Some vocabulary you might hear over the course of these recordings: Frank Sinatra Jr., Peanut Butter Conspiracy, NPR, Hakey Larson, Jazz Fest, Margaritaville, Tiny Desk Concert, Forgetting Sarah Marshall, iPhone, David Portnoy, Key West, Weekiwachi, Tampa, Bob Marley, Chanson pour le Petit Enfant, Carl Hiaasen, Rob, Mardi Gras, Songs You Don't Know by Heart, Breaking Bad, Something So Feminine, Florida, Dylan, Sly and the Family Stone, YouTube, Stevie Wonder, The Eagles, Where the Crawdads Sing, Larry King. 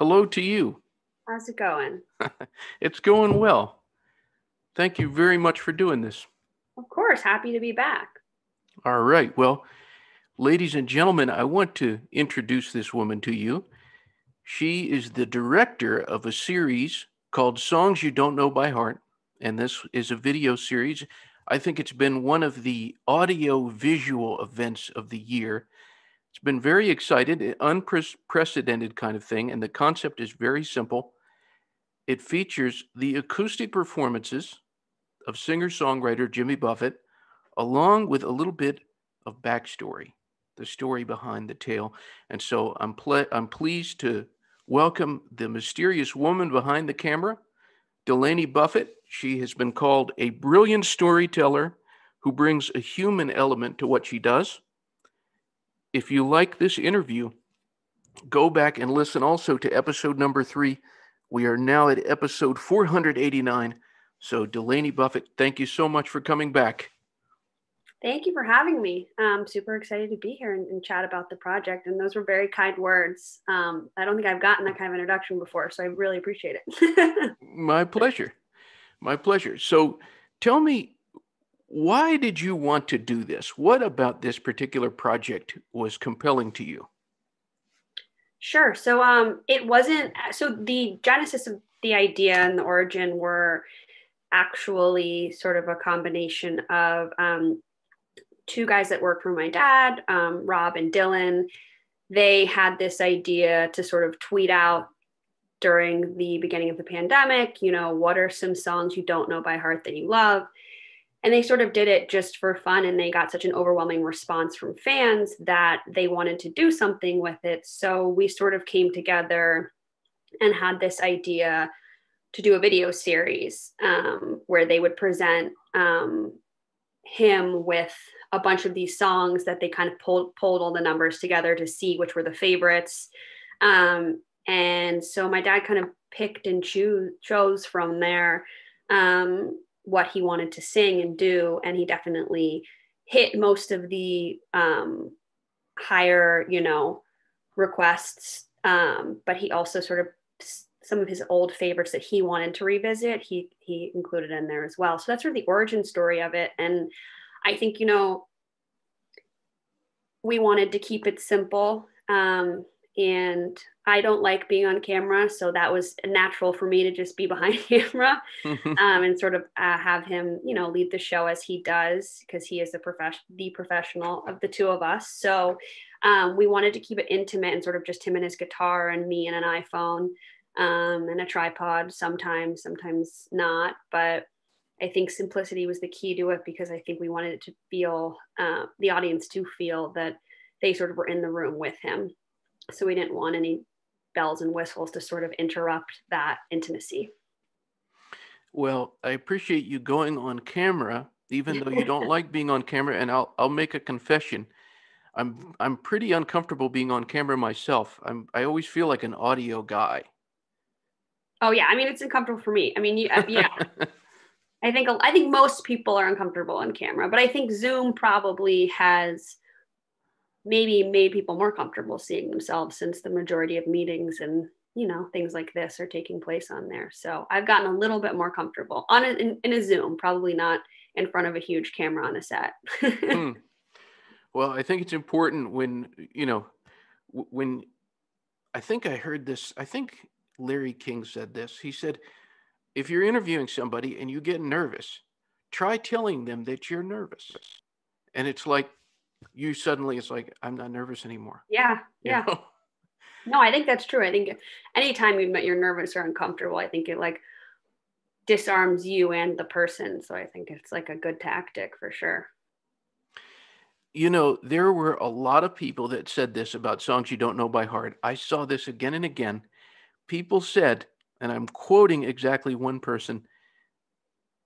Hello to you. How's it going? It's going well. Thank you very much for doing this. Of course. Happy to be back. All right. Well, ladies and gentlemen, I want to introduce this woman to you. She is the director of a series called Songs You Don't Know by Heart. And this is a video series. I think it's been one of the audio-visual events of the year. It's been very exciting, unprecedented kind of thing, and the concept is very simple. It features the acoustic performances of singer-songwriter Jimmy Buffett, along with a little bit of backstory, the story behind the tale. And so I'm pleased to welcome the mysterious woman behind the camera, Delaney Buffett. She has been called a brilliant storyteller who brings a human element to what she does. If you like this interview, go back and listen also to episode number 3. We are now at episode 489. So Delaney Buffett, thank you so much for coming back. Thank you for having me. I'm super excited to be here and chat about the project. And those were very kind words. I don't think I've gotten that kind of introduction before, so I really appreciate it. My pleasure. My pleasure. So tell me, why did you want to do this? What about this particular project was compelling to you? Sure. So it wasn't, so the genesis of the idea and the origin were actually sort of a combination of two guys that worked for my dad, Rob and Dylan. They had this idea to sort of tweet out during the beginning of the pandemic, you know, what are some songs you don't know by heart that you love? And they sort of did it just for fun. And they got such an overwhelming response from fans that they wanted to do something with it. So we sort of came together and had this idea to do a video series where they would present him with a bunch of these songs that they kind of pulled all the numbers together to see which were the favorites. And so my dad kind of picked and chose from there what he wanted to sing and do. And he definitely hit most of the higher, you know, requests. But he also sort of, some of his old favorites that he wanted to revisit, he included in there as well. So that's sort of the origin story of it. And I think, you know, we wanted to keep it simple. And I don't like being on camera, so that was natural for me to just be behind camera and sort of have him, you know, lead the show as he does, because he is the professional of the two of us. So we wanted to keep it intimate and sort of just him and his guitar and me and an iPhone and a tripod sometimes not. But I think simplicity was the key to it, because I think we wanted it to feel, the audience to feel that they sort of were in the room with him. So we didn't want any bells and whistles to sort of interrupt that intimacy. Well, I appreciate you going on camera, even though you don't like being on camera. And I'll make a confession. I'm pretty uncomfortable being on camera myself. I always feel like an audio guy. Oh yeah, I mean, it's uncomfortable for me. I mean, yeah. I think most people are uncomfortable on camera, but I think Zoom probably has maybe made people more comfortable seeing themselves, since the majority of meetings and, you know, things like this are taking place on there. So I've gotten a little bit more comfortable in a Zoom, probably not in front of a huge camera on a set. Well, I think it's important when, you know, when I think I heard this, I think Larry King said this. He said, if you're interviewing somebody and you get nervous, try telling them that you're nervous. And it's like, you suddenly, it's like, I'm not nervous anymore. Yeah. Yeah. You know? No, I think that's true. I think anytime you're nervous or uncomfortable, I think it like disarms you and the person. So I think it's like a good tactic for sure. You know, there were a lot of people that said this about Songs You Don't Know by Heart. I saw this again and again. People said, and I'm quoting exactly one person,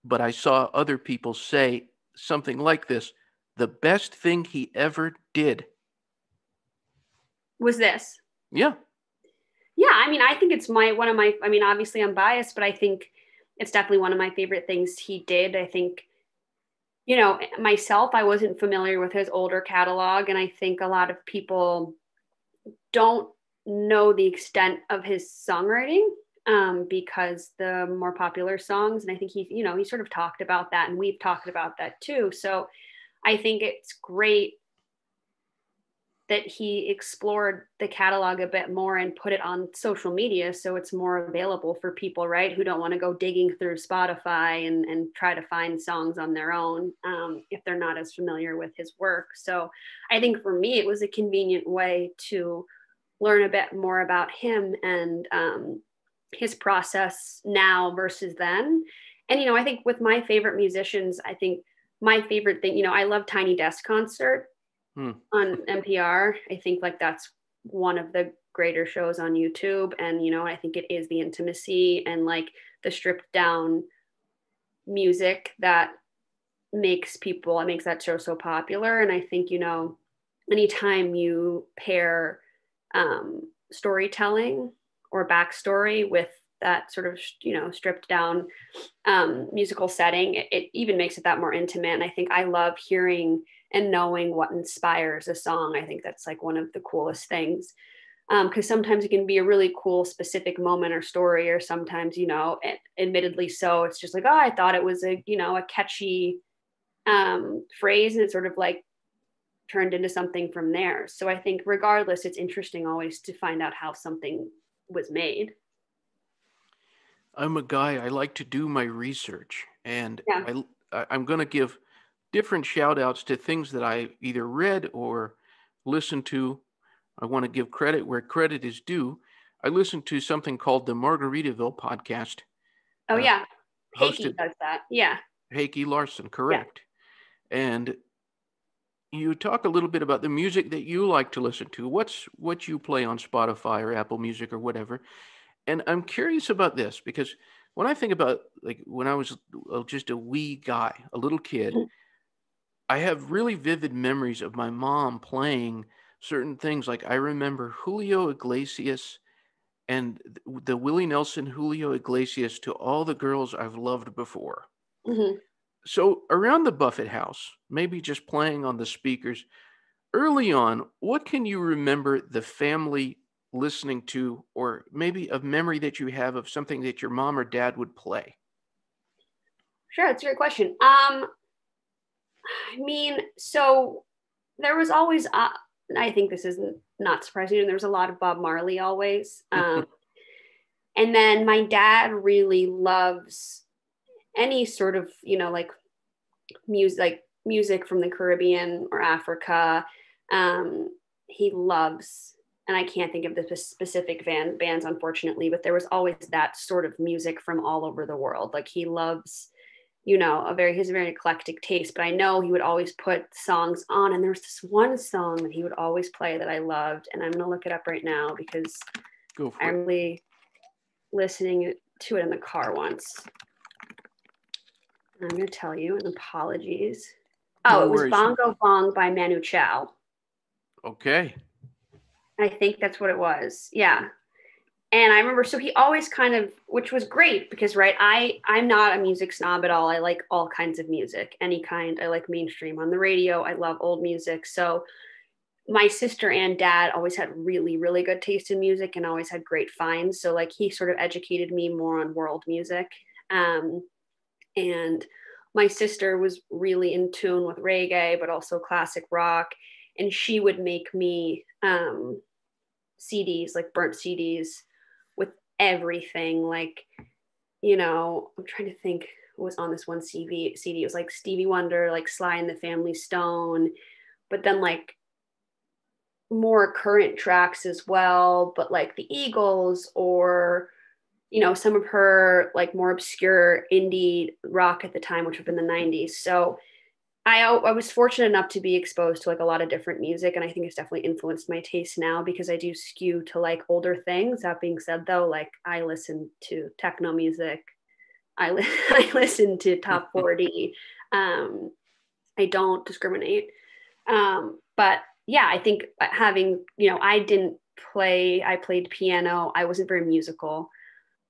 but I saw other people say something like this: the best thing he ever did was this. Yeah. Yeah. I mean, I think it's I mean, obviously I'm biased, but I think it's definitely one of my favorite things he did. I think, you know, myself, I wasn't familiar with his older catalog. And I think a lot of people don't know the extent of his songwriting because the more popular songs, and I think he, you know, he sort of talked about that, and we've talked about that too. So I think it's great that he explored the catalog a bit more and put it on social media so it's more available for people, right, who don't want to go digging through Spotify and try to find songs on their own if they're not as familiar with his work. So I think for me, it was a convenient way to learn a bit more about him and his process now versus then. And, you know, I think with my favorite musicians, I think my favorite thing, you know, I love Tiny Desk Concert. On NPR. I think like that's one of the greater shows on YouTube. And, you know, I think it is the intimacy and like the stripped down music that makes people, it makes that show so popular. And I think, you know, anytime you pair storytelling or backstory with that sort of, you know, stripped down musical setting, it even makes it that more intimate. And I think I love hearing and knowing what inspires a song. I think that's like one of the coolest things. Because sometimes it can be a really cool specific moment or story, or sometimes, you know, admittedly so, it's just like, oh, I thought it was a, you know, a catchy phrase, and it sort of like turned into something from there. So I think regardless, it's interesting always to find out how something was made. I'm a guy, I like to do my research, and yeah. I'm going to give different shout outs to things that I either read or listened to. I want to give credit where credit is due. I listened to something called the Margaritaville podcast. Oh yeah. Hakey does that. Yeah. Hakey Larson. Correct. Yeah. And you talk a little bit about the music that you like to listen to. What's what you play on Spotify or Apple Music or whatever. And I'm curious about this because when I think about like when I was just a wee guy, a little kid, I have really vivid memories of my mom playing certain things. Like I remember Julio Iglesias and the Willie Nelson Julio Iglesias to All the Girls I've Loved Before. Mm-hmm. So around the Buffett house, maybe just playing on the speakers early on, what can you remember the family listening to, or maybe a memory that you have of something that your mom or dad would play? Sure. That's a great question. I mean, so there was always, I think this is not surprising, and there was a lot of Bob Marley always. And then my dad really loves any sort of, you know, like music from the Caribbean or Africa. He loves, and I can't think of the specific bands, unfortunately, but there was always that sort of music from all over the world. Like he loves, you know, his very eclectic taste, but I know he would always put songs on. And there was this one song that he would always play that I loved. And I'm going to look it up right now because I'm really listening to it in the car once. I'm going to tell you, and apologies. Oh, no, it was Bongo Bong by Manu Chao. Okay. I think that's what it was. Yeah. And I remember, so he always kind of, which was great because, right, I'm not a music snob at all. I like all kinds of music, any kind. I like mainstream on the radio. I love old music. So my sister and dad always had really, really good taste in music and always had great finds. So like he sort of educated me more on world music. And my sister was really in tune with reggae, but also classic rock. And she would make me CDs, like burnt CDs, with everything. Like, you know, I'm trying to think what was on this one CD. It was like Stevie Wonder, like Sly and the Family Stone, but then like more current tracks as well, but like the Eagles, or, you know, some of her like more obscure indie rock at the time, which would have been the 90s. So I was fortunate enough to be exposed to like a lot of different music, and I think it's definitely influenced my taste now because I do skew to like older things. That being said, though, like I listen to techno music, I listen to top 40. I don't discriminate, but yeah, I think having, you know, I didn't play. I played piano. I wasn't very musical.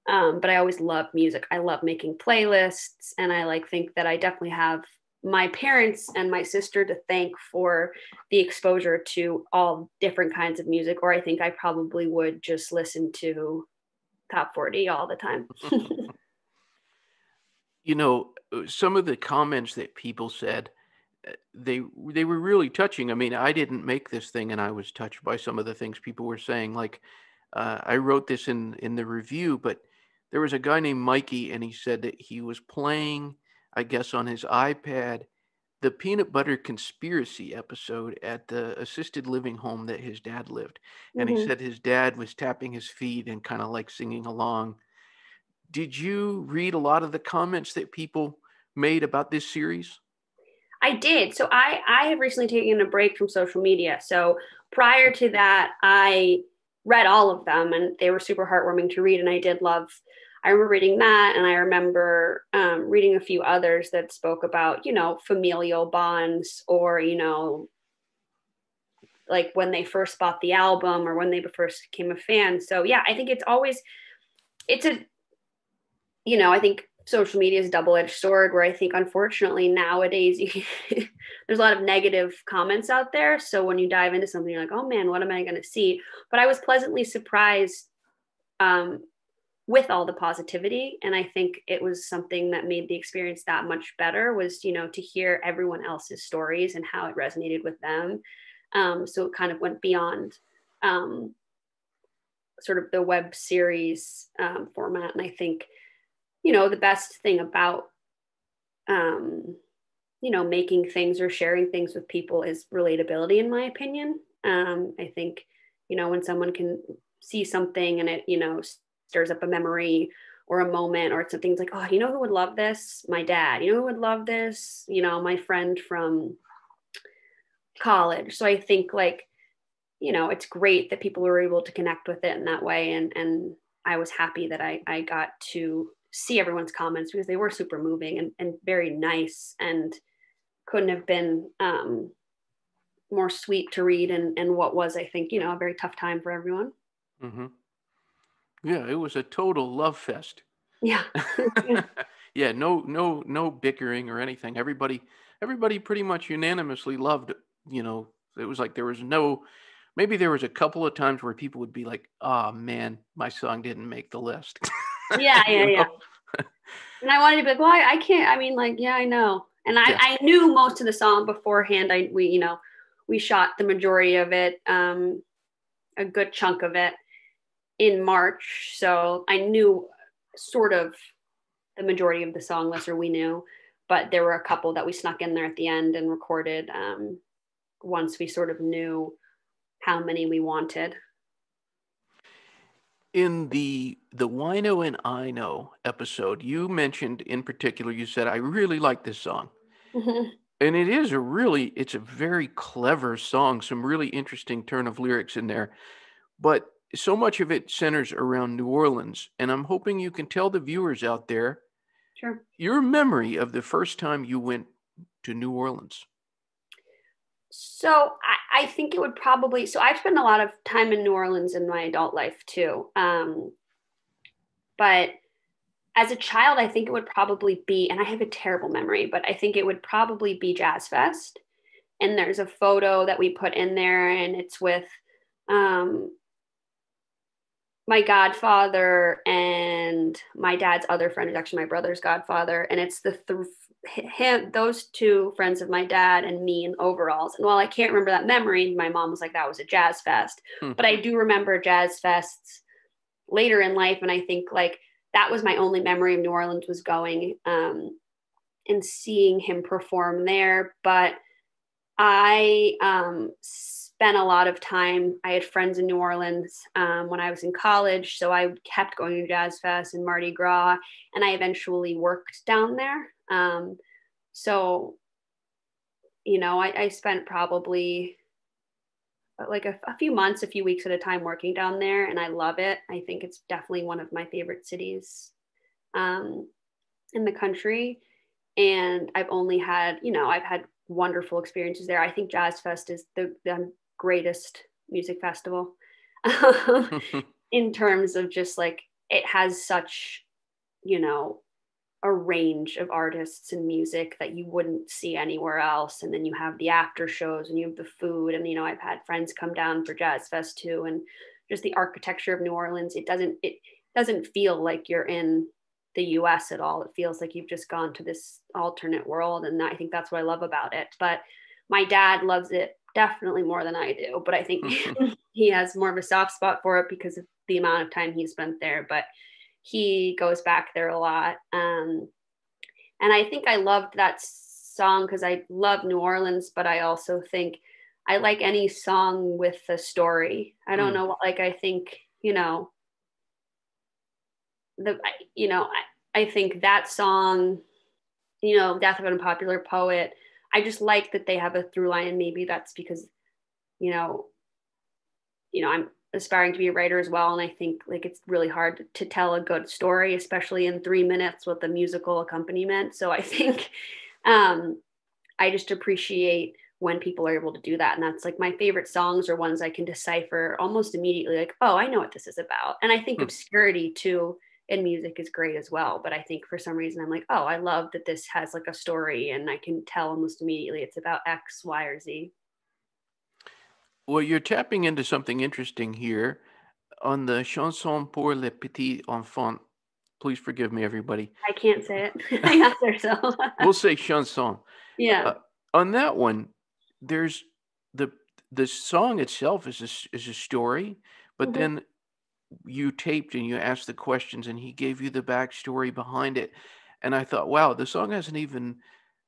But I always loved music. I love making playlists, and I like think that I definitely have my parents and my sister to thank for the exposure to all different kinds of music, or I think I probably would just listen to Top 40 all the time. You know, some of the comments that people said, they were really touching. I mean, I didn't make this thing, and I was touched by some of the things people were saying. Like, I wrote this in the review, but there was a guy named Mikey, and he said that he was playing, I guess, on his iPad, the Peanut Butter Conspiracy episode at the assisted living home that his dad lived. And he said his dad was tapping his feet and kind of like singing along. Did you read a lot of the comments that people made about this series? I did. So I have recently taken a break from social media. So prior to that, I read all of them, and they were super heartwarming to read. And I did love, I remember reading that. And I remember reading a few others that spoke about, you know, familial bonds, or, you know, like when they first bought the album or when they first became a fan. So yeah, I think it's always, it's a, you know, I think social media is a double-edged sword, where I think, unfortunately, nowadays, there's a lot of negative comments out there. So when you dive into something, you're like, oh man, what am I going to see? But I was pleasantly surprised with all the positivity. And I think it was something that made the experience that much better, was, you know, to hear everyone else's stories and how it resonated with them. So it kind of went beyond sort of the web series format. And I think, you know, the best thing about, you know, making things or sharing things with people is relatability, in my opinion. I think, you know, when someone can see something and it, you know, stirs up a memory or a moment, or it's something, it's like, oh, you know who would love this? My dad. You know who would love this? You know, my friend from college. So I think, like, you know, it's great that people were able to connect with it in that way. And I was happy that I got to see everyone's comments, because they were super moving and very nice, and couldn't have been more sweet to read, and what was, I think, you know, a very tough time for everyone. Mm-hmm. Yeah, it was a total love fest. Yeah. Yeah, no bickering or anything. Everybody pretty much unanimously loved it. You know, it was like there was no, maybe there was a couple of times where people would be like, oh man, my song didn't make the list. Yeah. And I wanted to be like, well, I can't, I mean, like, yeah, I know. And I knew most of the song beforehand. We shot the majority of it, a good chunk of it, in March. So I knew sort of the majority of the song, lesser we knew, but there were a couple that we snuck in there at the end and recorded once we sort of knew how many we wanted. In the Wino and I Know episode, you mentioned in particular, you said, I really like this song. Mm-hmm. And it is it's a very clever song, some really interesting turn of lyrics in there. But so much of it centers around New Orleans. And I'm hoping you can tell the viewers out there, sure, your memory of the first time you went to New Orleans. So I think it would probably, so I've spent a lot of time in New Orleans in my adult life too. But as a child, I think it would probably be, and I have a terrible memory, but I think it would probably be Jazz Fest. And there's a photo that we put in there, and it's with my godfather and my dad's other friend, who's actually my brother's godfather. And it's those two friends of my dad and me in overalls. And while I can't remember that memory, my mom was like, that was a Jazz Fest. But I do remember Jazz Fests later in life. And I think, like, that was my only memory of New Orleans, was going and seeing him perform there. But I spent a lot of time, I had friends in New Orleans when I was in college. So I kept going to Jazz Fest and Mardi Gras, and I eventually worked down there. So, you know, I spent probably like a few months, a few weeks at a time working down there, and I love it. I think it's definitely one of my favorite cities, in the country. And I've only had, you know, I've had wonderful experiences there. I think Jazz Fest is the greatest music festival in terms of just, like, it has such, you know, a range of artists and music that you wouldn't see anywhere else. And then you have the after shows and you have the food. And, you know, I've had friends come down for Jazz Fest too, and just the architecture of New Orleans. It doesn't feel like you're in the US at all. It feels like you've just gone to this alternate world. And I think that's what I love about it. But my dad loves it definitely more than I do, but I think he has more of a soft spot for it because of the amount of time he spent there, but he goes back there a lot. And I think I loved that song because I love New Orleans, but I also think I like any song with a story. I don't know, like, I think, you know, I think that song, you know, Death of an Unpopular Poet, I just like that they have a through line, and maybe that's because, you know, I'm aspiring to be a writer as well. And I think, like, it's really hard to tell a good story, especially in 3 minutes with a musical accompaniment. So I think I just appreciate when people are able to do that. And that's, like, my favorite songs are ones I can decipher almost immediately, like, oh, I know what this is about. And I think obscurity too in music is great as well. But I think for some reason I'm like, oh, I love that this has, like, a story, and I can tell almost immediately it's about X, Y, or Z. Well, you're tapping into something interesting here on the Chanson pour le Petit Enfant. Please forgive me, everybody. I can't say it. I got there, so. We'll say chanson. Yeah. On that one, there's the song itself is a story, but then you taped and you asked the questions and he gave you the backstory behind it. And I thought, wow, the song hasn't even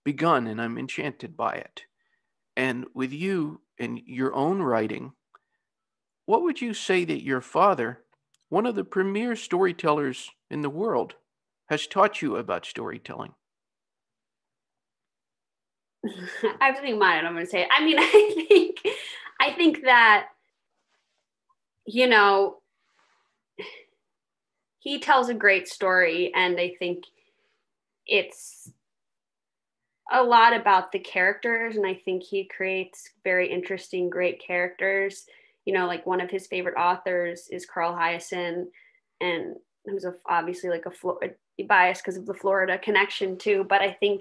begun and I'm enchanted by it. And with you and your own writing, what would you say that your father, one of the premier storytellers in the world, has taught you about storytelling? I have to think mine, I'm going to say it. I mean, I think that, you know, he tells a great story, and I think it's a lot about the characters, and I think he creates very interesting, great characters. You know, like, one of his favorite authors is Carl Hiaasen, and who's obviously, like, a bias because of the Florida connection too. But I think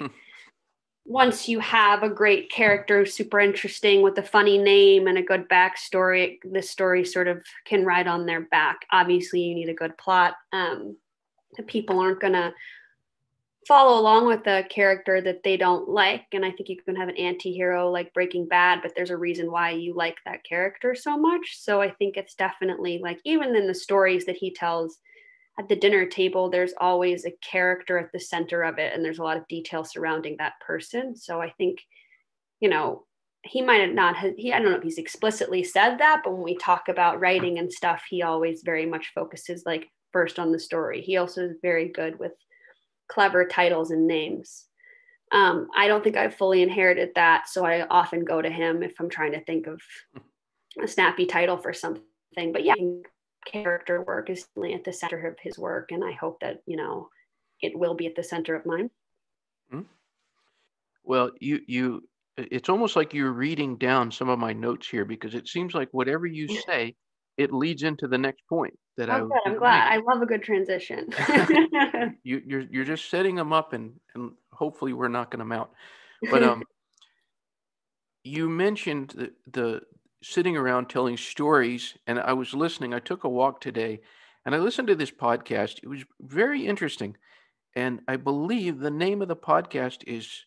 once you have a great character, super interesting, with a funny name and a good backstory, the story sort of can ride on their back. Obviously, you need a good plot. The people aren't going to follow along with a character that they don't like. And I think you can have an anti-hero like Breaking Bad, but there's a reason why you like that character so much. So I think it's definitely, like, even in the stories that he tells at the dinner table, there's always a character at the center of it, and there's a lot of detail surrounding that person. So I think, you know, he might have not, I don't know if he's explicitly said that, but when we talk about writing and stuff, he always very much focuses, like, first on the story. He also is very good with clever titles and names. I don't think I've fully inherited that, so I often go to him if I'm trying to think of a snappy title for something. But yeah, character work is at the center of his work, and I hope that, you know, it will be at the center of mine. Well, you it's almost like you're reading down some of my notes here, because it seems like whatever you say, it leads into the next point that I'm glad. I love a good transition. You're just setting them up, and hopefully we're not going to mount. But you mentioned the sitting around telling stories, and I was listening. I took a walk today and I listened to this podcast. It was very interesting. And I believe the name of the podcast is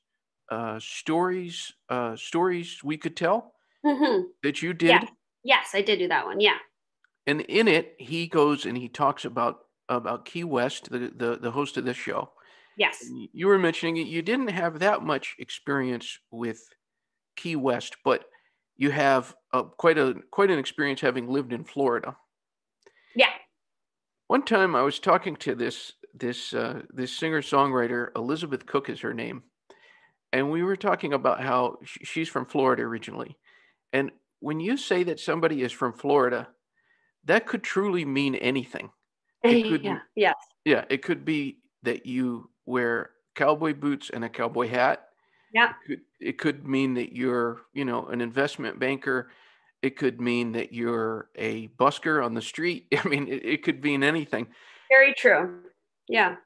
Stories We Could Tell, that you did. Yeah. Yes, I did do that one. Yeah. And in it, he goes and he talks about Key West, the host of this show. Yes. You were mentioning you didn't have that much experience with Key West, but you have quite an experience having lived in Florida. Yeah. One time I was talking to this singer-songwriter, Elizabeth Cook is her name, and we were talking about how she's from Florida originally. And when you say that somebody is from Florida, that could truly mean anything. It could, yeah, it could be that you wear cowboy boots and a cowboy hat. Yeah. It could mean that you're, you know, an investment banker. It could mean that you're a busker on the street. I mean, it could mean anything. Very true. Yeah.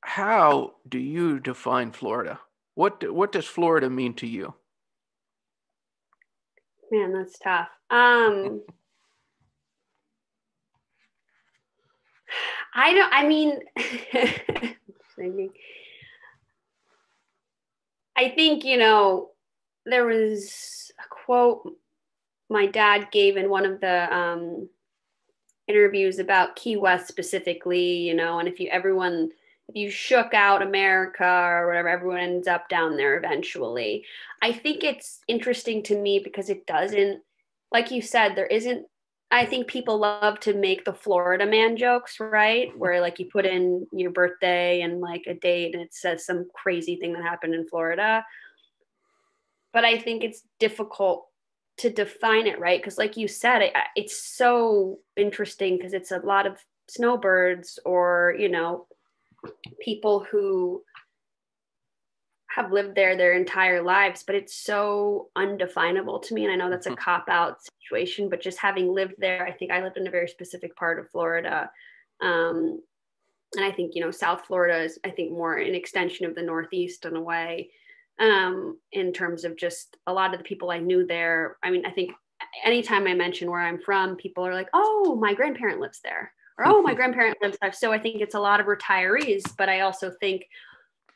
how do you define Florida? What does Florida mean to you? Man, that's tough. I think, you know, there was a quote my dad gave in one of the interviews about Key West specifically, you know, and if you shook out America or whatever, everyone ends up down there eventually. I think it's interesting to me because it doesn't, like you said, I think people love to make the Florida man jokes, right? Where like you put in your birthday and like a date and it says some crazy thing that happened in Florida. But I think it's difficult to define it, right? Because like you said, it's so interesting because it's a lot of snowbirds or, you know, people who have lived there their entire lives, but it's so undefinable to me. And I know that's a cop-out situation, but just having lived there, I think I lived in a very specific part of Florida. And I think, you know, South Florida is, I think, more an extension of the Northeast in a way, in terms of just a lot of the people I knew there. I mean, I think anytime I mention where I'm from, people are like, oh, my grandparent lives there. Or, oh, my grandparent lives there. So I think it's a lot of retirees, but I also think,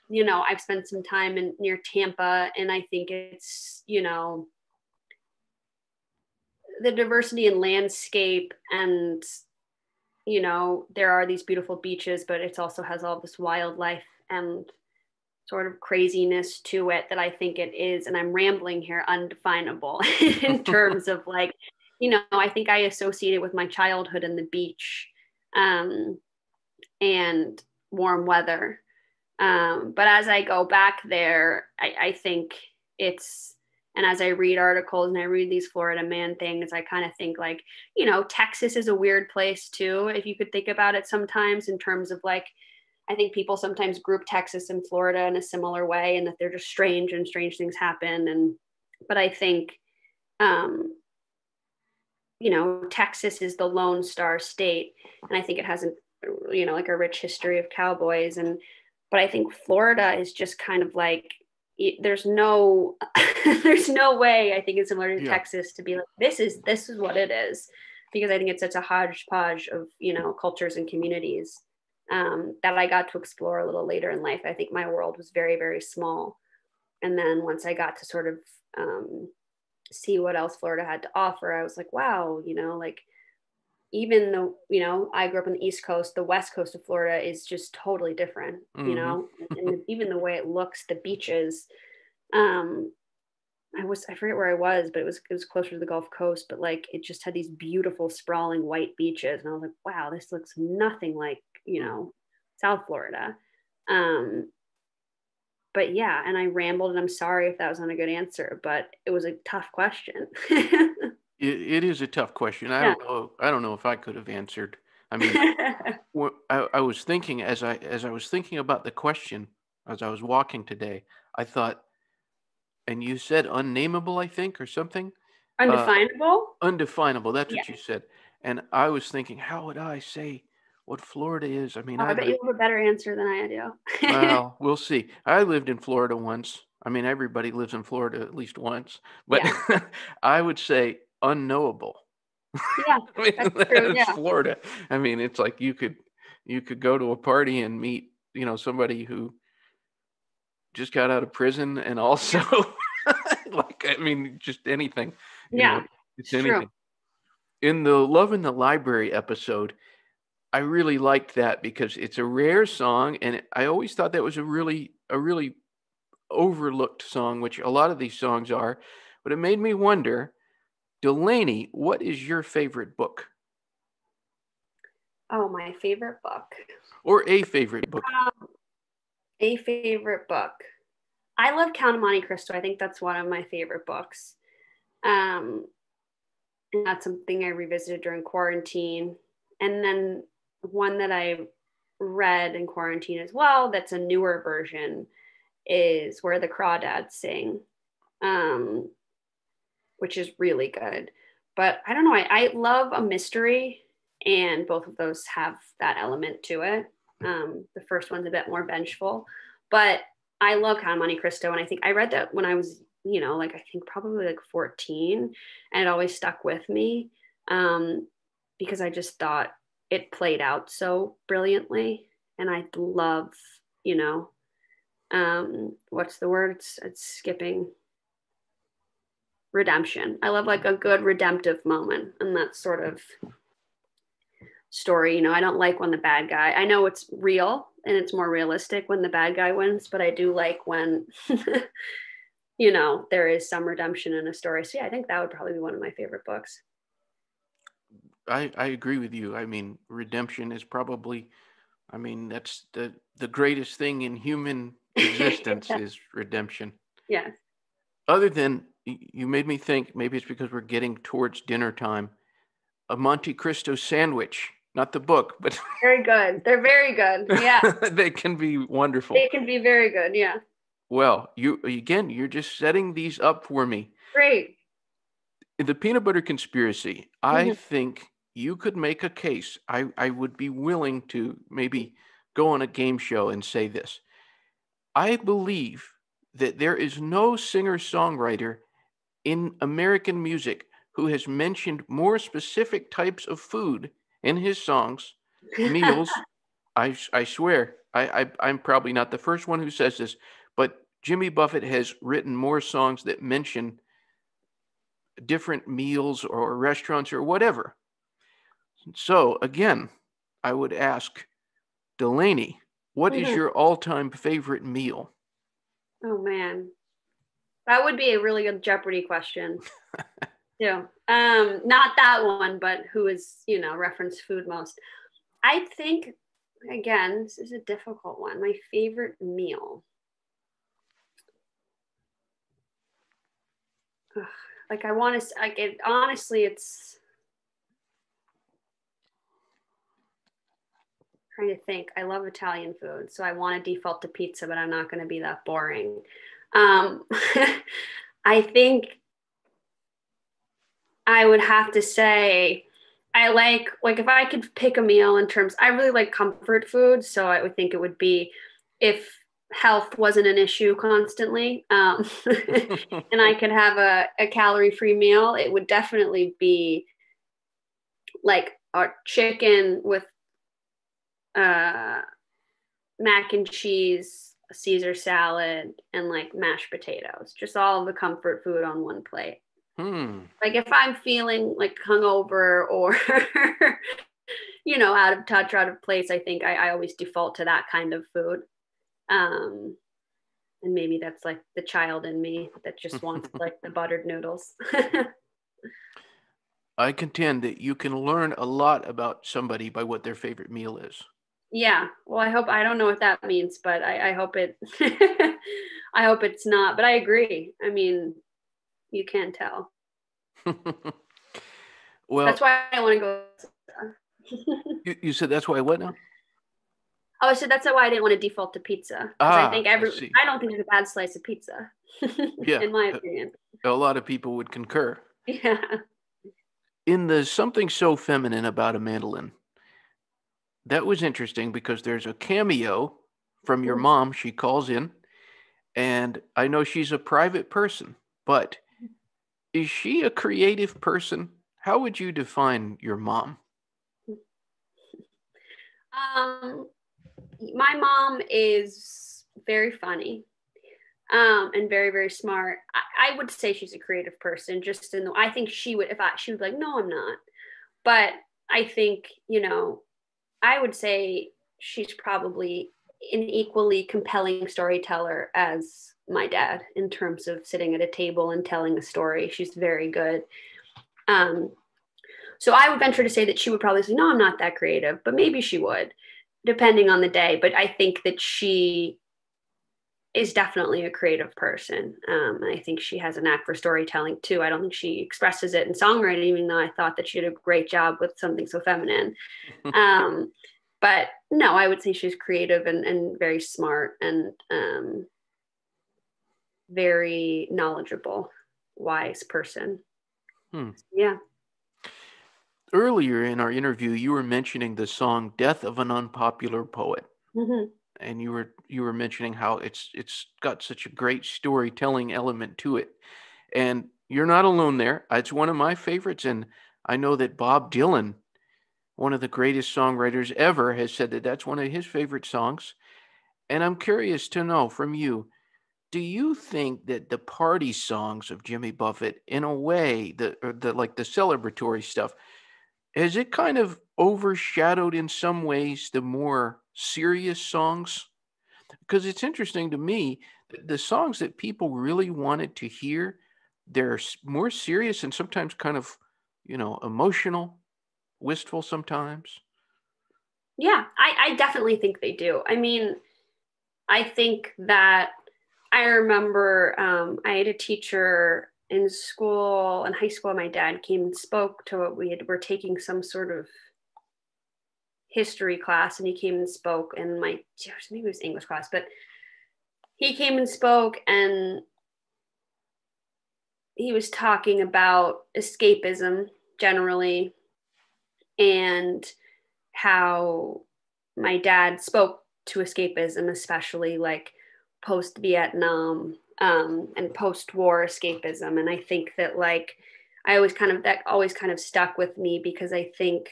you know, I've spent some time near Tampa, and I think it's, you know, the diversity in landscape, and, you know, there are these beautiful beaches, but it also has all this wildlife and sort of craziness to it that I think it is, and I'm rambling here, undefinable in terms of like, you know, I think I associate it with my childhood and the beach. And warm weather. But as I go back there, I think it's, and as I read articles and I read these Florida man things, I kind of think like, you know, Texas is a weird place too, if you could think about it sometimes in terms of like, I think people sometimes group Texas and Florida in a similar way, and that they're just strange and strange things happen. But I think, you know, Texas is the Lone Star State. And I think it has, you know, like a rich history of cowboys. But I think Florida is just kind of like, there's no way, I think it's similar to Texas, to be like, this is what it is. Because I think it's such a hodgepodge of, you know, cultures and communities that I got to explore a little later in life. I think my world was very, very small. And then once I got to sort of, see what else Florida had to offer, I was like, wow, you know, like even though, you know, I grew up on the East Coast, the West Coast of Florida is just totally different, you know, and even the way it looks, the beaches, I forget where I was, but it was closer to the Gulf Coast, but like, it just had these beautiful sprawling white beaches. And I was like, wow, this looks nothing like, you know, South Florida. But yeah, and I rambled, and I'm sorry if that wasn't a good answer, but it was a tough question. It is a tough question. I don't know if I could have answered. I mean, I was thinking as I was thinking about the question, as I was walking today, I thought, and you said unnameable, I think, or something. Undefinable? Undefinable, that's what you said. And I was thinking, how would I say what Florida is? I mean, I bet you have a better answer than I do. Well, we'll see. I lived in Florida once. I mean, everybody lives in Florida at least once, but I would say unknowable. Yeah, I mean, that's true. Yeah. Florida. I mean, it's like you could go to a party and meet, you know, somebody who just got out of prison, and also like, I mean, just anything. Yeah, you know, it's anything. True. In the Love in the Library episode, I really liked that because it's a rare song, and I always thought that was a really overlooked song, which a lot of these songs are. But it made me wonder, Delaney, what is your favorite book? Oh, my favorite book. Or a favorite book. A favorite book. I love Count of Monte Cristo. I think that's one of my favorite books. And that's something I revisited during quarantine. And then one that I read in quarantine as well, that's a newer version, is Where the Crawdads Sing, which is really good. But I don't know, I love a mystery, and both of those have that element to it. The first one's a bit more vengeful, but I love Count of Monte Cristo. And I think I read that when I was, you know, like, I think probably like 14, and it always stuck with me, because I just thought it played out so brilliantly. And I love, you know, what's the word? It's skipping. Redemption. I love like a good redemptive moment. And that sort of story, you know, I don't like when the bad guy, I know it's real and it's more realistic when the bad guy wins, but I do like when, you know, there is some redemption in a story. So yeah, I think that would probably be one of my favorite books. I agree with you. I mean, redemption is probably, I mean, that's the greatest thing in human existence yeah. is redemption. Yeah. Other than, you made me think, maybe it's because we're getting towards dinner time, a Monte Cristo sandwich, not the book, but. Very good. They're very good. Yeah. They can be wonderful. They can be very good. Yeah. Well, you're just setting these up for me. Great. The Peanut Butter Conspiracy, I think you could make a case. I would be willing to maybe go on a game show and say this. I believe that there is no singer-songwriter in American music who has mentioned more specific types of food in his songs, meals. I swear, I'm probably not the first one who says this, but Jimmy Buffett has written more songs that mention different meals or restaurants or whatever. So again, I would ask Delaney, what is your all-time favorite meal? Oh man, that would be a really good Jeopardy question. Yeah, not that one, but who is, you know, reference food most. I think, again, this is a difficult one. My favorite meal. Ugh, like I want to, like it, honestly, it's trying to think. I love Italian food, so I want to default to pizza, but I'm not going to be that boring. I think I would have to say I like if I could pick a meal in terms, I really like comfort food, so I would think it would be if health wasn't an issue constantly, and I could have a calorie-free meal, it would definitely be like a chicken with mac and cheese, a Caesar salad, and like mashed potatoes, just all of the comfort food on one plate. Like if I'm feeling like hungover or you know, out of touch, out of place, I think I always default to that kind of food, and maybe that's like the child in me that just wants like the buttered noodles. I contend that you can learn a lot about somebody by what their favorite meal is. Yeah. Well, I hope, I don't know what that means, but I hope it, I hope it's not, but I agree. I mean, you can tell. Well, that's why I want to go. You said that's why what now? Oh, I said that's why I didn't want to default to pizza. I think I don't think it's a bad slice of pizza. Yeah. In my opinion. A lot of people would concur. Yeah. In the Something So Feminine About a Mandolin, that was interesting because there's a cameo from your mom. She calls in, and I know she's a private person, but is she a creative person? How would you define your mom? My mom is very funny. And very, very smart. I would say she's a creative person, just in the, I think she would, if I, she would be like, no, I'm not. But I think, you know, I would say she's probably an equally compelling storyteller as my dad in terms of sitting at a table and telling a story. She's very good. So I would venture to say that she would probably say, no, I'm not that creative, but maybe she would, depending on the day. But I think that she is definitely a creative person. And I think she has an knack for storytelling too. I don't think she expresses it in songwriting, even though I thought that she did a great job with Something So Feminine. But no, I would say she's creative and very smart and very knowledgeable, wise person. Yeah. Earlier in our interview, you were mentioning the song Death of an Unpopular Poet. Mm-hmm. And you were mentioning how it's got such a great storytelling element to it. And you're not alone there. It's one of my favorites. And I know that Bob Dylan, one of the greatest songwriters ever, has said that that's one of his favorite songs. And I'm curious to know from you, do you think that the party songs of Jimmy Buffett, in a way, the celebratory stuff, has it kind of overshadowed in some ways the more serious songs? Because it's interesting to me, the songs that people really wanted to hear, they're more serious and sometimes kind of, emotional, wistful sometimes. Yeah, I definitely think they do. I mean, I think that I remember I had a teacher in school, in high school, my dad came and spoke to what we're taking some sort of history class, and he came and spoke, and maybe it was English class, but he came and spoke, and he was talking about escapism generally, and how my dad spoke to escapism, especially like post-Vietnam and post-war escapism. And I think that that always kind of stuck with me, because I think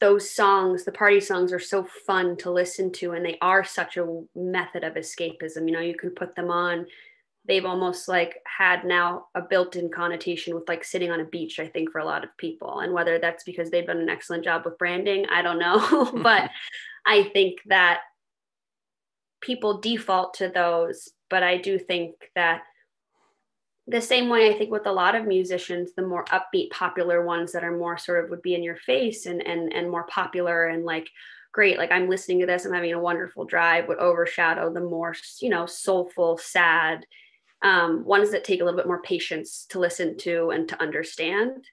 those songs, the party songs, are so fun to listen to, and they are such a method of escapism. You can put them on. They've almost had now a built-in connotation with sitting on a beach, I think, for a lot of people. And whether that's because they've done an excellent job with branding, I don't know. But I think that people default to those. But I do think that the same way, I think with a lot of musicians, the more upbeat, popular ones that are more sort of would be in your face and more popular and great, I'm listening to this, I'm having a wonderful drive, would overshadow the more, soulful, sad ones that take a little bit more patience to listen to and to understand.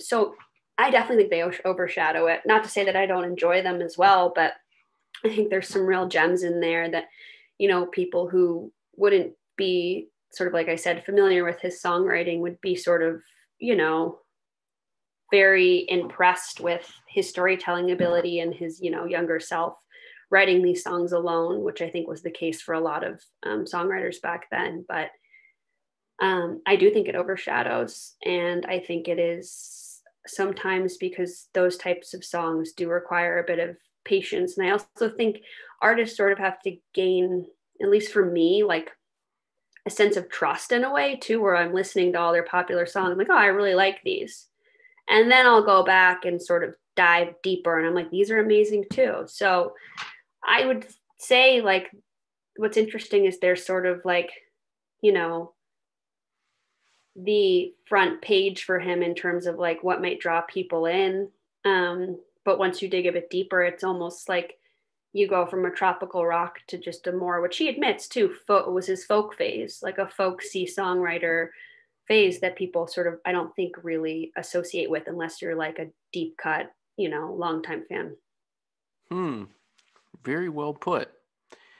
So I definitely think they overshadow it. Not to say that I don't enjoy them as well, but I think there's some real gems in there that, people who wouldn't be sort of, like I said, familiar with his songwriting would be sort of, very impressed with his storytelling ability and his, younger self writing these songs alone, which I think was the case for a lot of songwriters back then. But I do think it overshadows. And I think it is sometimes because those types of songs do require a bit of patience. And I also think artists sort of have to gain, at least for me, a sense of trust in a way too, where I'm listening to all their popular songs. I'm like, oh, I really like these. And then I'll go back and sort of dive deeper. And I'm like, these are amazing too. So I would say what's interesting is there's sort of the front page for him in terms of what might draw people in. But once you dig a bit deeper, it's almost you go from a tropical rock to just a more, which he admits too, was his folk phase, a folksy songwriter phase that people sort of, I don't think, really associate with unless you're a deep cut, longtime fan. Very well put.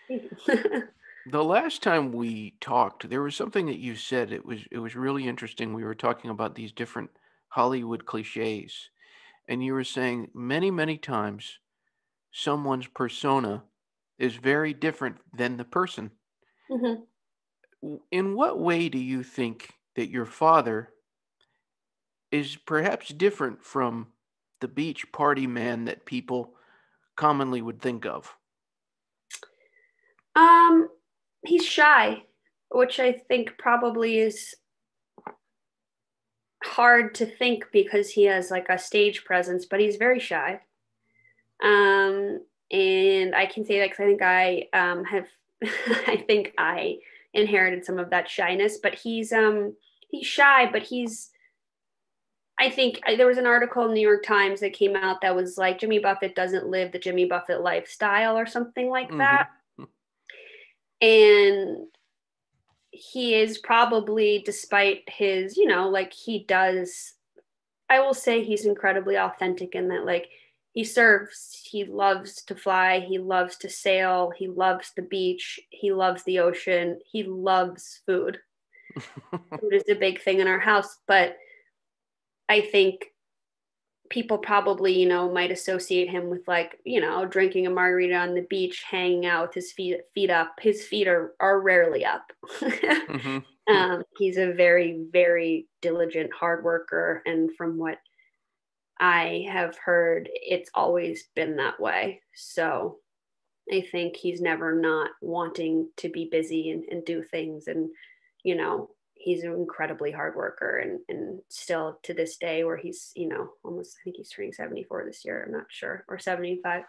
The last time we talked, there was something that you said. It was really interesting. We were talking about these different Hollywood cliches, and you were saying many, many times someone's persona is very different than the person. Mm-hmm. In what way do you think that your father is perhaps different from the beach party man that people commonly would think of? He's shy, which I think probably is hard to think because he has a stage presence, but he's very shy. And I can say that because I think I inherited some of that shyness, but he's shy, but there was an article in the New York Times that came out that was Jimmy Buffett doesn't live the Jimmy Buffett lifestyle or something like that. And he is probably, despite his, he does, I will say he's incredibly authentic in that, he surfs, he loves to fly, he loves to sail, he loves the beach, he loves the ocean, he loves food. Food is a big thing in our house, but I think people probably, you know, might associate him with, like, you know, drinking a margarita on the beach, hanging out with his feet up. His feet are rarely up. Mm-hmm. He's a very, very diligent hard worker. And from what I have heard, it's always been that way. So I think he's never not wanting to be busy and do things. And, you know, he's an incredibly hard worker, and still to this day, where he's, you know, almost, I think he's turning 74 this year, I'm not sure, or 75.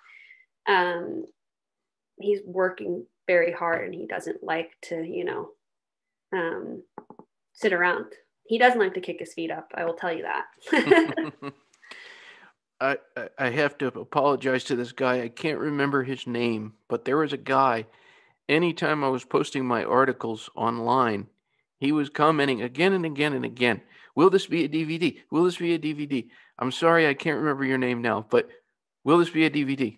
He's working very hard, and he doesn't like to, you know, sit around. He doesn't like to kick his feet up, I will tell you that. I have to apologize to this guy. I can't remember his name, but there was a guy, anytime I was posting my articles online, he was commenting again and again and again, will this be a DVD? Will this be a DVD? I'm sorry, I can't remember your name now, but will this be a DVD?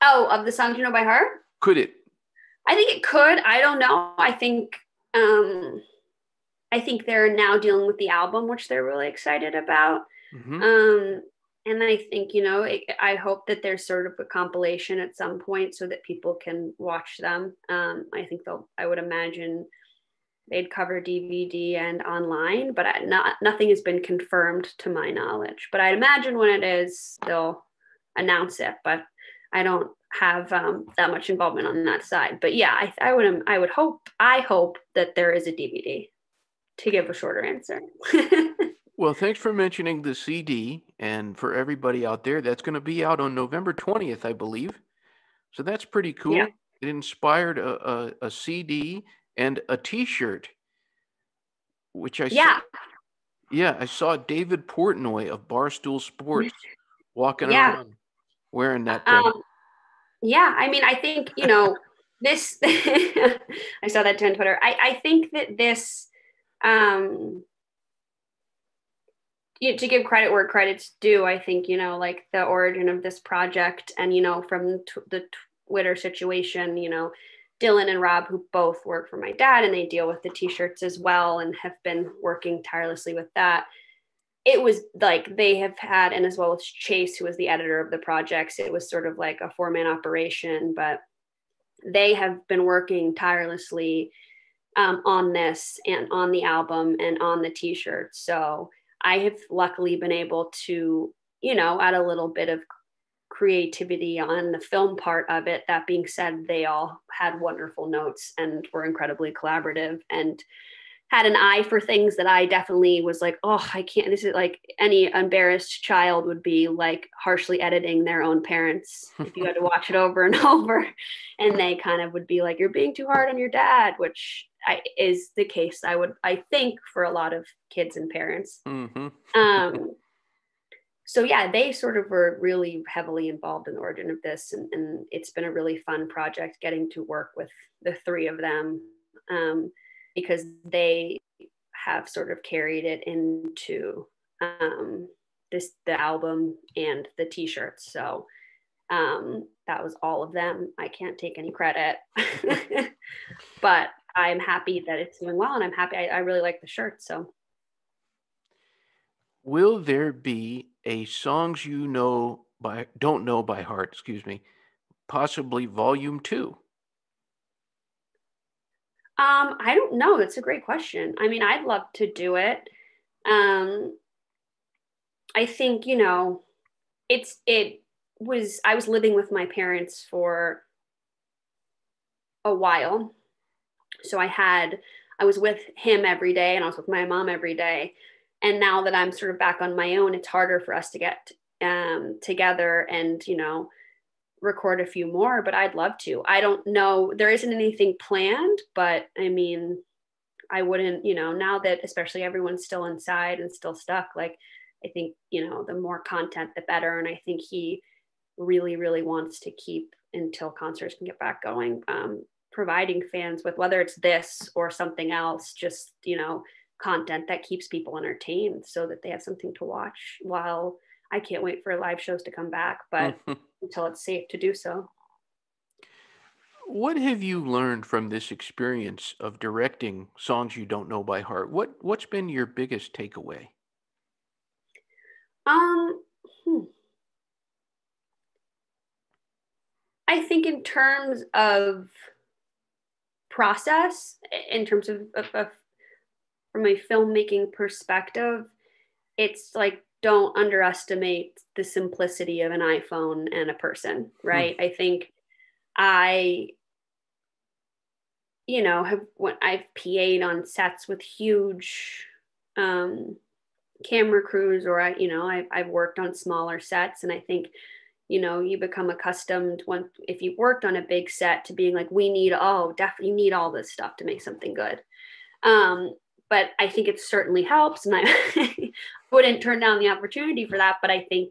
Oh, of the Songs You Know by Heart? Could it? I think it could. I don't know. I think they're now dealing with the album, which they're really excited about. Mm-hmm. And I think, you know, I hope that there's sort of a compilation at some point so that people can watch them. I think I would imagine they'd cover DVD and online, but nothing has been confirmed to my knowledge, but I'd imagine when it is, they'll announce it, but I don't have that much involvement on that side. But yeah, I hope that there is a DVD, to give a shorter answer. Well, thanks for mentioning the CD, and for everybody out there, that's going to be out on November 20th, I believe. So that's pretty cool. Yeah. It inspired a CD and a T-shirt, which I saw. Yeah, I saw David Portnoy of Barstool Sports walking around wearing that thing. Yeah, I mean, I think, you know, this, I saw that on Twitter. I think that this, to give credit where credit's due, I think, you know, like the origin of this project and, you know, from the Twitter situation, you know, Dylan and Rob, who both work for my dad and they deal with the T-shirts as well and have been working tirelessly with that. It was like they have had, and as well as Chase, who was the editor of the projects, it was sort of like a four-man operation, but they have been working tirelessly on this and on the album and on the T-shirt. So I have luckily been able to, you know, add a little bit of creativity on the film part of it. That being said, they all had wonderful notes and were incredibly collaborative and had an eye for things that I definitely was like, oh, I can't, this is like any embarrassed child would be like harshly editing their own parents if you had to watch it over and over. And they kind of would be like, you're being too hard on your dad, which is the case, I think, for a lot of kids and parents. Mm-hmm. So yeah, they sort of were really heavily involved in the origin of this. And it's been a really fun project getting to work with the three of them. Because they have sort of carried it into the album and the T-shirts. So that was all of them. I can't take any credit, but I'm happy that it's doing well, and I'm happy. I really like the shirt. So, will there be a Songs You Know by Don't Know by Heart? Excuse me, possibly Volume 2. I don't know. That's a great question. I mean, I'd love to do it. I think, you know, I was living with my parents for a while. So I was with him every day, and I was with my mom every day. And now that I'm sort of back on my own, it's harder for us to get together and, you know, record a few more, but I'd love to. I don't know. There isn't anything planned, but I mean, I wouldn't, you know, now that especially everyone's still inside and still stuck, like, I think, you know, the more content, the better. And I think he really, really wants to keep, until concerts can get back going, providing fans with, whether it's this or something else, just, you know, content that keeps people entertained so that they have something to watch. While I can't wait for live shows to come back, but until it's safe to do so. What have you learned from this experience of directing Songs You Don't Know by Heart? What's been your biggest takeaway? I think in terms of process, in terms of from a filmmaking perspective, it's like, don't underestimate the simplicity of an iPhone and a person, right? I think I've PA'd on sets with huge camera crews, or I've worked on smaller sets, and I think, you become accustomed if you worked on a big set to being like, you need all this stuff to make something good. But I think it certainly helps, and I wouldn't turn down the opportunity for that. But I think,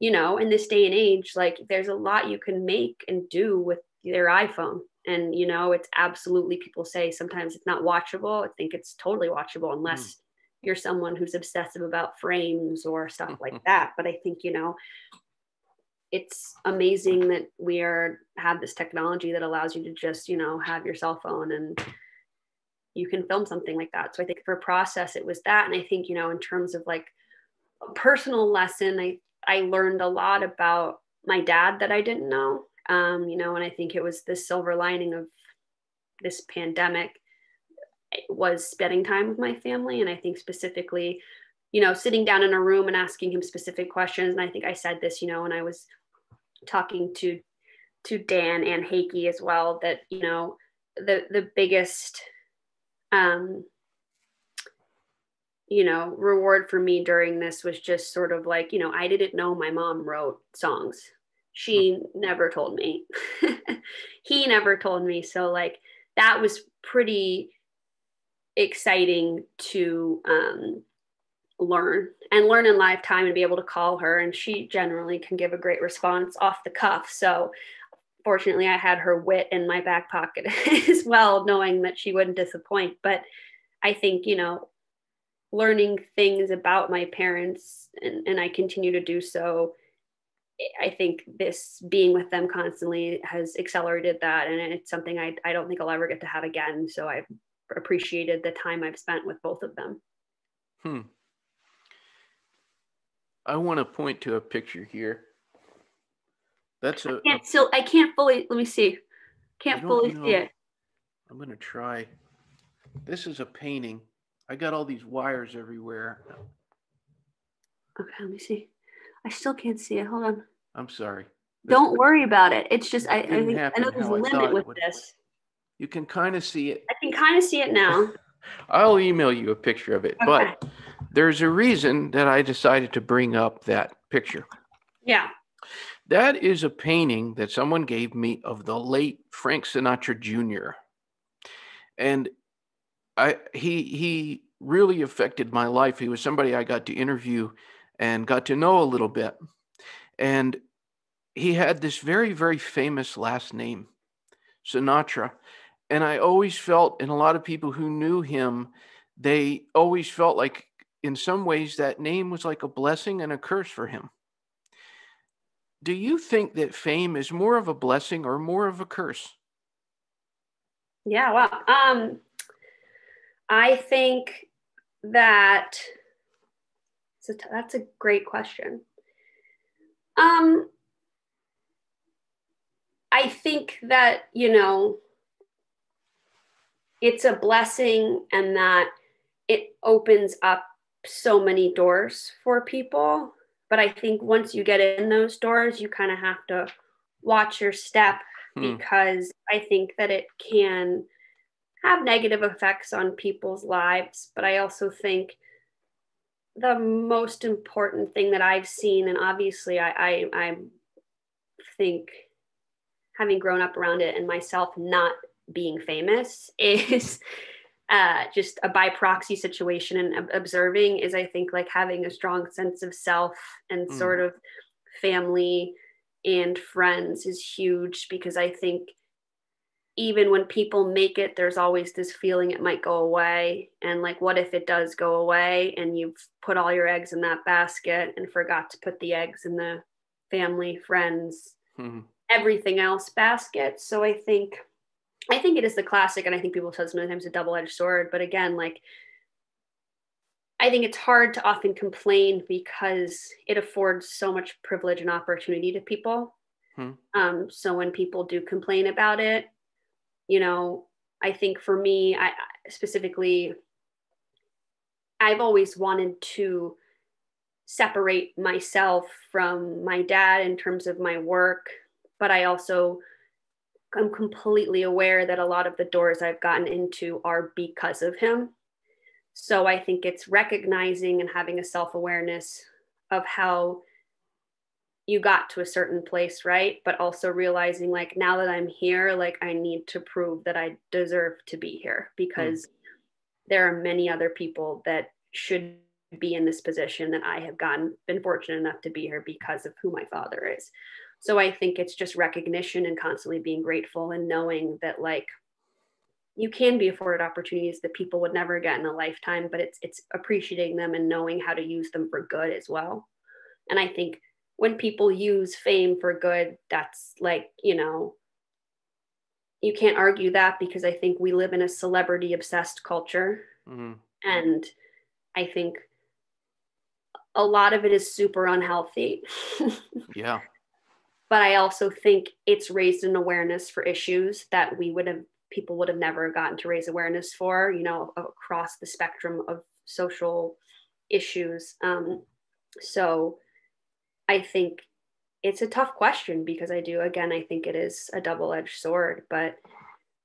in this day and age, like, there's a lot you can make and do with their iPhone. And, it's absolutely, people say sometimes it's not watchable. I think it's totally watchable unless you're someone who's obsessive about frames or stuff like that. But I think, it's amazing that we have this technology that allows you to just, have your cell phone and you can film something like that. So I think for process, it was that. And I think, in terms of like a personal lesson, I learned a lot about my dad that I didn't know, and I think it was the silver lining of this pandemic was spending time with my family. And I think specifically, sitting down in a room and asking him specific questions. And I think I said this, when I was talking to Dan and Hakey as well, that, the biggest, reward for me during this was just sort of like, I didn't know my mom wrote songs. She never told me. He never told me. So like, that was pretty exciting to learn in live time and be able to call her. And she generally can give a great response off the cuff. So fortunately, I had her wit in my back pocket as well, knowing that she wouldn't disappoint. But I think, learning things about my parents, and I continue to do so, I think this being with them constantly has accelerated that. And it's something I don't think I'll ever get to have again. So I've appreciated the time I've spent with both of them. I want to point to a picture here. That's a, I can't fully, let me see. Can't fully see it. I'm going to try. This is a painting. I got all these wires everywhere. Okay, let me see. I still can't see it. Hold on. I'm sorry. Don't worry about it. It's just, I know there's a limit with this. You can kind of see it. I can kind of see it now. I'll email you a picture of it, but there's a reason that I decided to bring up that picture. Yeah. That is a painting that someone gave me of the late Frank Sinatra Jr. And he really affected my life. He was somebody I got to interview and got to know a little bit. And he had this very, very famous last name, Sinatra. And I always felt, and a lot of people who knew him, they always felt like in some ways that name was like a blessing and a curse for him. Do you think that fame is more of a blessing or more of a curse? Yeah, well, I think that that's a great question. I think that, it's a blessing, and that it opens up so many doors for people. But I think once you get in those doors, you kind of have to watch your step, because I think that it can have negative effects on people's lives. But I also think the most important thing that I've seen, and obviously I think having grown up around it and myself not being famous, is just a by proxy situation and observing, is I think like having a strong sense of self and sort of family and friends is huge, because I think even when people make it, there's always this feeling it might go away. And like, what if it does go away and you've put all your eggs in that basket and forgot to put the eggs in the family, friends, everything else basket. So I think it is the classic, and I think people said sometimes a double-edged sword, but again, like I think it's hard to often complain because it affords so much privilege and opportunity to people. So when people do complain about it, you know, I think for me, I specifically, I've always wanted to separate myself from my dad in terms of my work, but I also am completely aware that a lot of the doors I've gotten into are because of him. So I think it's recognizing and having a self-awareness of how you got to a certain place, right? But also realizing, like, now that I'm here, like, I need to prove that I deserve to be here, because there are many other people that should be in this position that I have been fortunate enough to be here because of who my father is. So I think it's just recognition and constantly being grateful and knowing that, like, you can be afforded opportunities that people would never get in a lifetime, but it's appreciating them and knowing how to use them for good as well. And I think when people use fame for good, that's like, you know, you can't argue that, because I think we live in a celebrity obsessed culture. And I think a lot of it is super unhealthy. Yeah. But I also think it's raised an awareness for issues that people would have never gotten to raise awareness for, you know, across the spectrum of social issues. So I think it's a tough question, because I think it is a double-edged sword, but,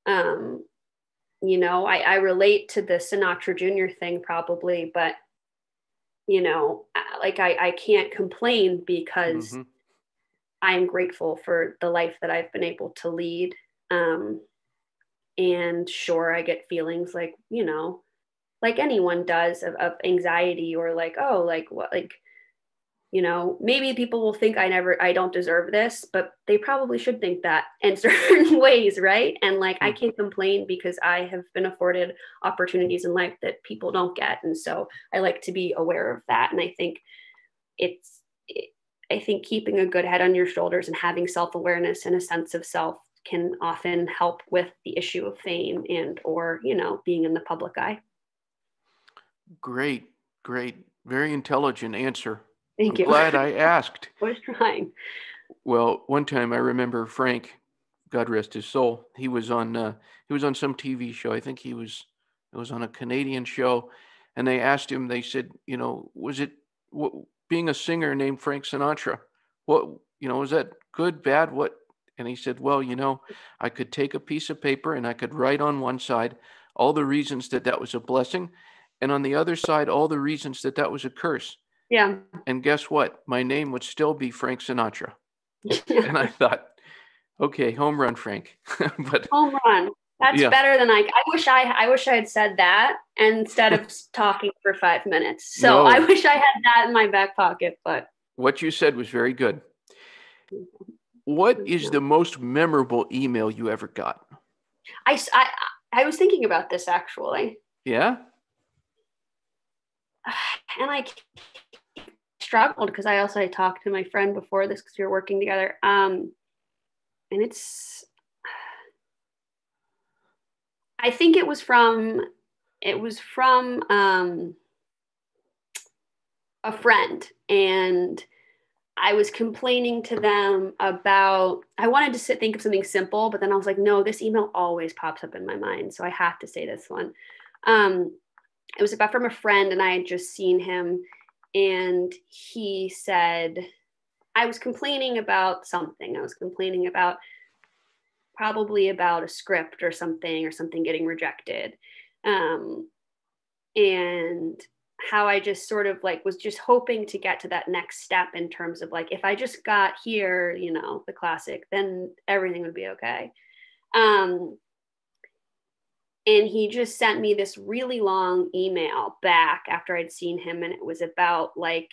you know, I relate to the Sinatra Jr. thing probably, but, you know, like I can't complain, because I'm grateful for the life that I've been able to lead. And sure, I get feelings like, you know, like anyone does of anxiety, or like, oh, like what, like, you know, maybe people will think I don't deserve this, but they probably should think that in certain ways, right? And like, I can't complain, because I have been afforded opportunities in life that people don't get. And so I like to be aware of that. And I think I think keeping a good head on your shoulders and having self-awareness and a sense of self can often help with the issue of fame and, or, you know, being in the public eye. Great, great. Very intelligent answer. Thank you. Glad I asked. I was trying. Well, one time I remember Frank, God rest his soul, he was on some TV show. I think it was on a Canadian show, and they asked him, they said, you know, being a singer named Frank Sinatra, what, you know, was that good, bad, what? And he said, well, you know, I could take a piece of paper and I could write on one side all the reasons that was a blessing, and on the other side all the reasons that was a curse. Yeah. And guess what? My name would still be Frank Sinatra. And I thought, okay, home run, Frank. But home run. That's better than I wish I had said that instead of talking for 5 minutes. So no. I wish I had that in my back pocket, but what you said was very good. What is the most memorable email you ever got? I was thinking about this actually. Yeah. And I struggled, because I talked to my friend before this, because we were working together. And I think it was from a friend, and I was complaining to them about, I wanted to think of something simple, but then I was like, no, this email always pops up in my mind, so I have to say this one. It was about from a friend, and I had just seen him, and he said, I was complaining about something. I was complaining about probably about a script or something getting rejected. And how I just sort of like was just hoping to get to that next step in terms of like, if I just got here, you know, the classic, then everything would be okay. And he just sent me this really long email back after I'd seen him. And it was about like,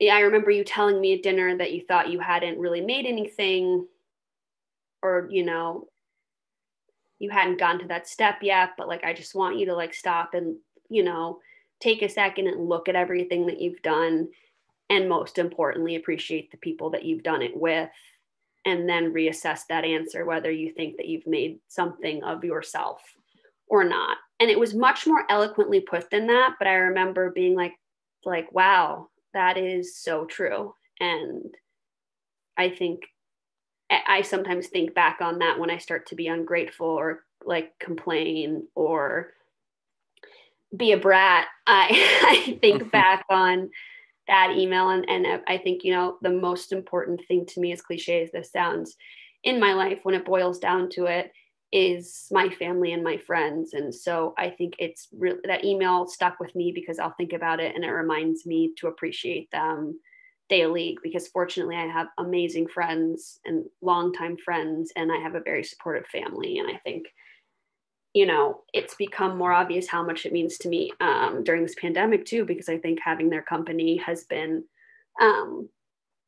yeah, I remember you telling me at dinner that you thought you hadn't really made anything, or, you know, you hadn't gotten to that step yet, but like, I just want you to like stop and, you know, take a second and look at everything that you've done. And most importantly, appreciate the people that you've done it with. And then reassess that answer, whether you think that you've made something of yourself or not. And it was much more eloquently put than that. But I remember being like, wow, that is so true. And I think I sometimes think back on that when I start to be ungrateful or like complain or be a brat. I think back on that email. And I think, you know, the most important thing to me, as cliche as this sounds, in my life, when it boils down to it, is my family and my friends. And so I think it's really, that email stuck with me because I'll think about it and it reminds me to appreciate them daily, because fortunately I have amazing friends and longtime friends, and I have a very supportive family. And I think, you know, it's become more obvious how much it means to me during this pandemic too, because I think having their company has been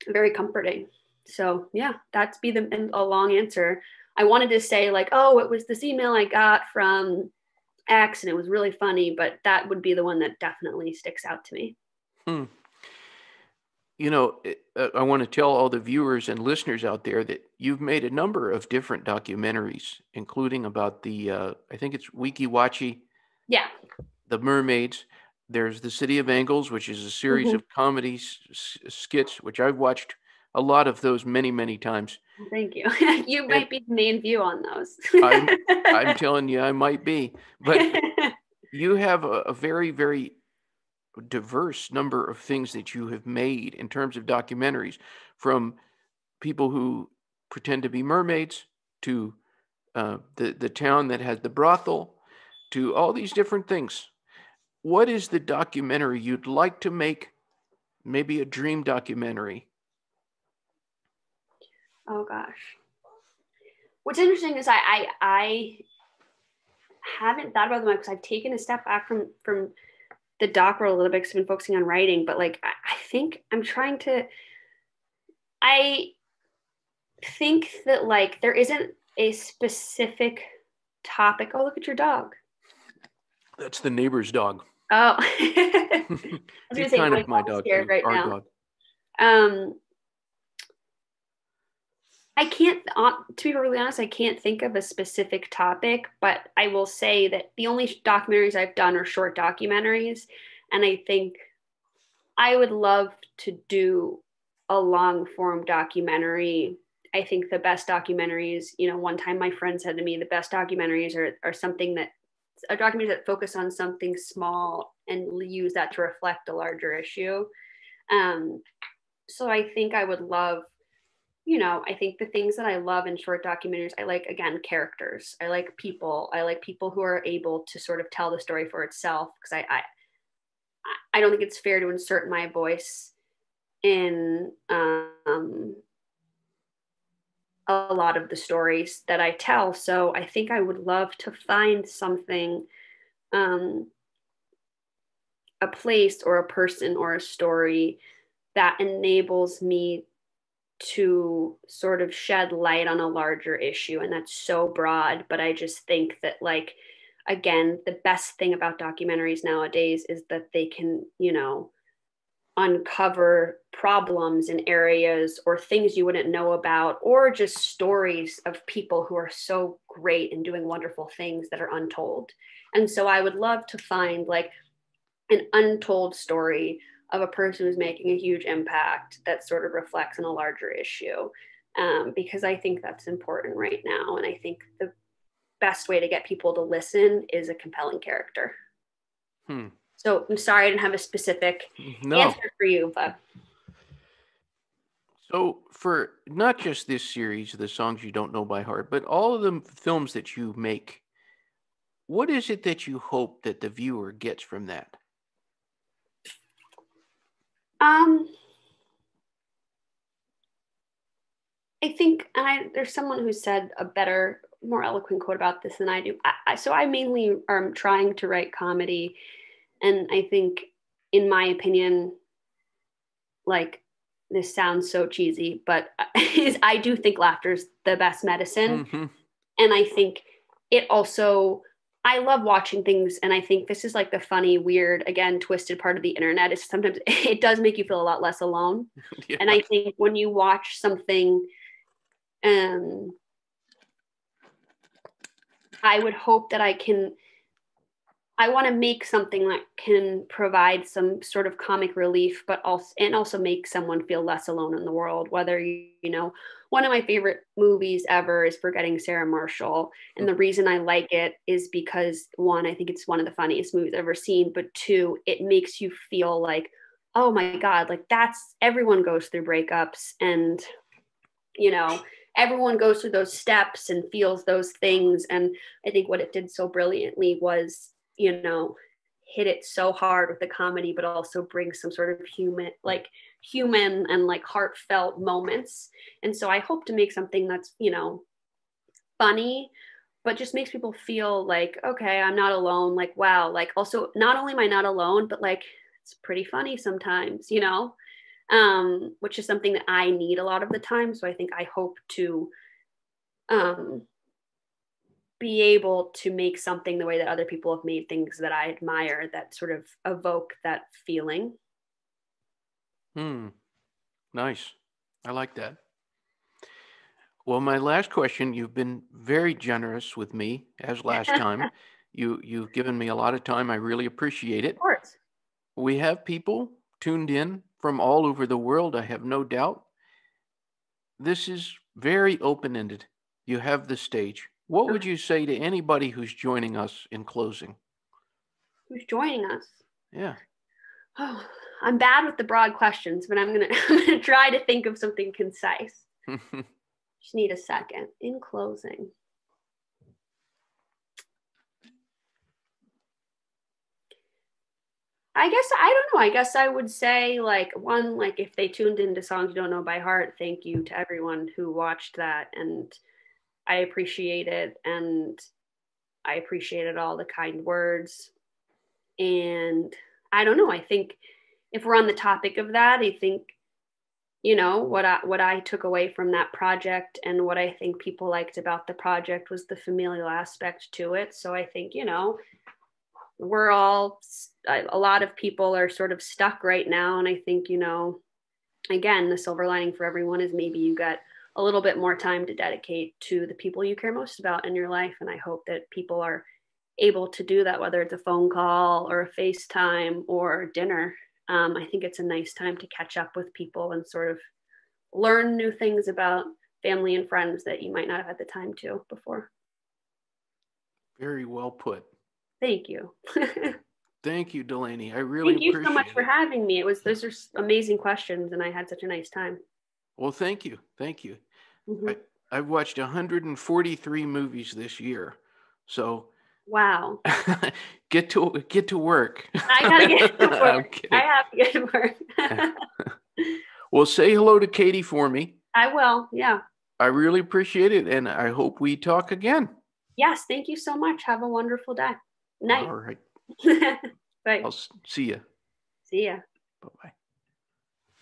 very comforting. So yeah, that's a long answer. I wanted to say like, oh, it was this email I got from X and it was really funny, but that would be the one that definitely sticks out to me. Hmm. You know, I want to tell all the viewers and listeners out there that you've made a number of different documentaries, including about the, I think it's Weekiwachi. Yeah. The Mermaids. There's The City of Angels, which is a series of comedy skits, which I've watched a lot of those many, many times. Thank you. You might be the main view on those. I'm telling you, I might be. But you have a very, very diverse number of things that you have made in terms of documentaries, from people who pretend to be mermaids to the town that has the brothel to all these different things. What is the documentary you'd like to make, maybe a dream documentary? Oh gosh. What's interesting is I haven't thought about them because I've taken a step back from the doc world a little bit because I've been focusing on writing, but like, I think I'm trying to, I think that like, there isn't a specific topic. Oh, look at your dog. That's the neighbor's dog. Oh, I was gonna say, kind of my dog here right now. Dog. I can't, to be really honest, I can't think of a specific topic, but I will say that the only documentaries I've done are short documentaries. And I think I would love to do a long form documentary. I think the best documentaries, you know, one time my friend said to me, the best documentaries are something that, a documentary that focus on something small and use that to reflect a larger issue. So I think I would love, you know, I think the things that I love in short documentaries, I like, again, characters. I like people. I like people who are able to sort of tell the story for itself, because I don't think it's fair to insert my voice in a lot of the stories that I tell. So I think I would love to find something, a place or a person or a story that enables me to sort of shed light on a larger issue. And that's so broad, but I just think that, like, again, the best thing about documentaries nowadays is that they can, you know, uncover problems in areas or things you wouldn't know about, or just stories of people who are so great and doing wonderful things that are untold. And so I would love to find like an untold story of a person who's making a huge impact that sort of reflects on a larger issue, because I think that's important right now. And I think the best way to get people to listen is a compelling character. Hmm. So I'm sorry I didn't have a specific answer for you, but. So for not just this series, the Songs You Don't Know by Heart, but all of the films that you make, what is it that you hope that the viewer gets from that? I think, there's someone who said a better, more eloquent quote about this than I do. So I mainly am trying to write comedy. And I think, in my opinion, like, this sounds so cheesy, but I do think laughter is the best medicine. Mm-hmm. And I think it also, I love watching things, and I think this is like the funny, weird, again, twisted part of the internet is sometimes it does make you feel a lot less alone. Yeah. And I think when you watch something, I would hope that I can I want to make something that can provide some sort of comic relief, but also make someone feel less alone in the world. Whether, you know, one of my favorite movies ever is Forgetting Sarah Marshall. And the reason I like it is because, one, I think it's one of the funniest movies I've ever seen, but two, it makes you feel like, oh my God, like that's, everyone goes through breakups and, you know, everyone goes through those steps and feels those things. And I think what it did so brilliantly was, you know, hit it so hard with the comedy, but also bring some sort of human and like heartfelt moments. And so I hope to make something that's, you know, funny, but just makes people feel like, okay, I'm not alone. Like, wow. Like also not only am I not alone, but like, it's pretty funny sometimes, you know, which is something that I need a lot of the time. So I think I hope to, be able to make something the way that other people have made things that I admire that sort of evoke that feeling. Nice. I like that. Well, my last question, you've been very generous with me as last time. You've given me a lot of time. I really appreciate it. Of course. We have people tuned in from all over the world, I have no doubt. This is very open-ended. You have the stage. What would you say to anybody who's joining us in closing? Who's joining us? Yeah. Oh, I'm bad with the broad questions, but I'm gonna try to think of something concise. Just need a second. In closing. I guess I would say, like, one, like if they tuned into Songs You Don't Know by Heart, thank you to everyone who watched that, and I appreciate it, and I appreciated all the kind words. And I don't know, I think if we're on the topic of that, I think, you know, what I took away from that project and what I think people liked about the project was the familial aspect to it. So I think, you know, we're all, a lot of people are sort of stuck right now. And I think, you know, again, the silver lining for everyone is maybe you got a little bit more time to dedicate to the people you care most about in your life. And I hope that people are able to do that, whether it's a phone call or a FaceTime or dinner. I think it's a nice time to catch up with people and sort of learn new things about family and friends that you might not have had the time to before. Very well put. Thank you. Thank you, Delaney. I really appreciate it. Thank you so much for having me. Those are amazing questions, and I had such a nice time. Well, thank you. Thank you. Mm-hmm. I've watched 143 movies this year. So wow. get to work. I gotta get to work. I have to get to work. Well, say hello to Katie for me. I will, yeah. I really appreciate it, and I hope we talk again. Yes, thank you so much. Have a wonderful day. Night. All right. Bye. I'll see ya. See ya. Bye-bye.